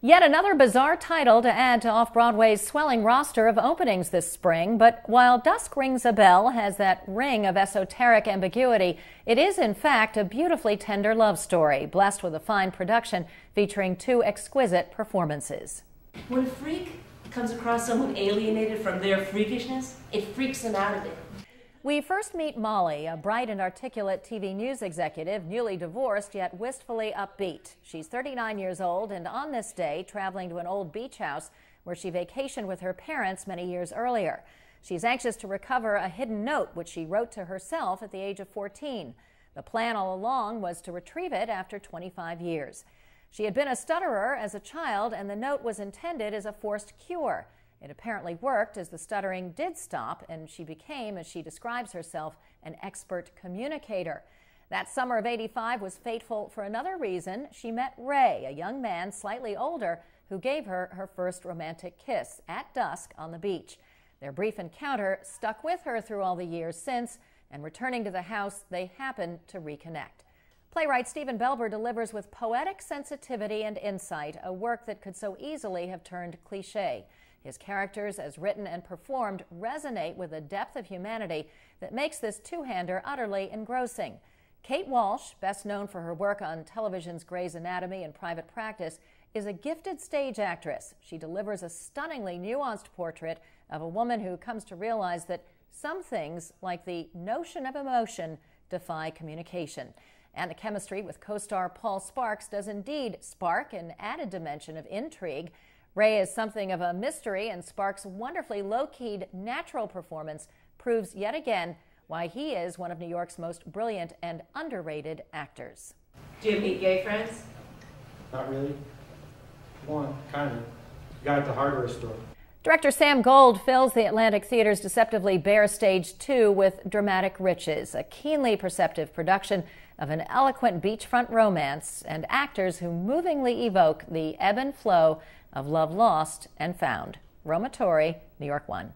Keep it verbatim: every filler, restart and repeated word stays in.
Yet another bizarre title to add to Off-Broadway's swelling roster of openings this spring, but while Dusk Rings a Bell has that ring of esoteric ambiguity, it is in fact a beautifully tender love story, blessed with a fine production featuring two exquisite performances. When a freak comes across someone alienated from their freakishness, it freaks them out of it. We first meet Molly, a bright and articulate T V news executive, newly divorced yet wistfully upbeat. She's thirty-nine years old and on this day traveling to an old beach house where she vacationed with her parents many years earlier. She's anxious to recover a hidden note which she wrote to herself at the age of fourteen. The plan all along was to retrieve it after twenty-five years. She had been a stutterer as a child and the note was intended as a forced cure. It apparently worked, as the stuttering did stop, and she became, as she describes herself, an expert communicator. That summer of eighty-five was fateful for another reason. She met Ray, a young man slightly older, who gave her her first romantic kiss at dusk on the beach. Their brief encounter stuck with her through all the years since, and returning to the house, they happened to reconnect. Playwright Stephen Belber delivers with poetic sensitivity and insight, a work that could so easily have turned cliché. His characters, as written and performed, resonate with a depth of humanity that makes this two-hander utterly engrossing. Kate Walsh, best known for her work on television's Grey's Anatomy and Private Practice, is a gifted stage actress. She delivers a stunningly nuanced portrait of a woman who comes to realize that some things, like the notion of emotion, defy communication. And the chemistry with co-star Paul Sparks does indeed spark an added dimension of intrigue. Ray is something of a mystery, and Sparks' wonderfully low-keyed, natural performance proves yet again why he is one of New York's most brilliant and underrated actors. Do you have any gay friends? Not really. One, kind of. Got at the hardware store. Director Sam Gold fills the Atlantic Theater's deceptively bare stage two with dramatic riches, a keenly perceptive production of an eloquent beachfront romance and actors who movingly evoke the ebb and flow of love lost and found. Roma Torre, New York One.